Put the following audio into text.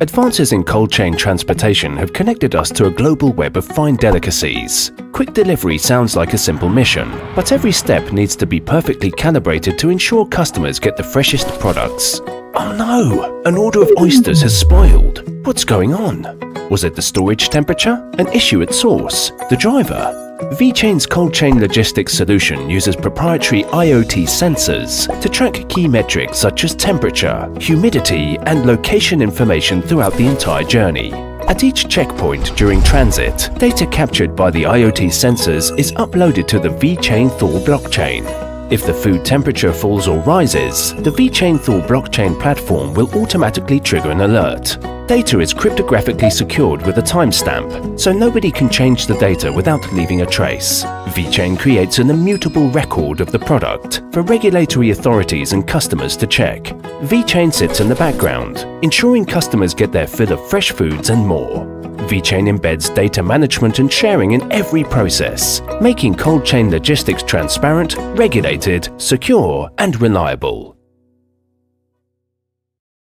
Advances in cold chain transportation have connected us to a global web of fine delicacies. Quick delivery sounds like a simple mission, but every step needs to be perfectly calibrated to ensure customers get the freshest products. Oh no! An order of oysters has spoiled. What's going on? Was it the storage temperature? An issue at source? The driver? VeChain's cold chain logistics solution uses proprietary IoT sensors to track key metrics such as temperature, humidity, and location information throughout the entire journey. At each checkpoint during transit, data captured by the IoT sensors is uploaded to the VeChainThor blockchain. If the food temperature falls or rises, the VeChainThor blockchain platform will automatically trigger an alert. Data is cryptographically secured with a timestamp, so nobody can change the data without leaving a trace. VeChain creates an immutable record of the product for regulatory authorities and customers to check. VeChain sits in the background, ensuring customers get their fill of fresh foods and more. VeChain embeds data management and sharing in every process, making cold chain logistics transparent, regulated, secure, and reliable.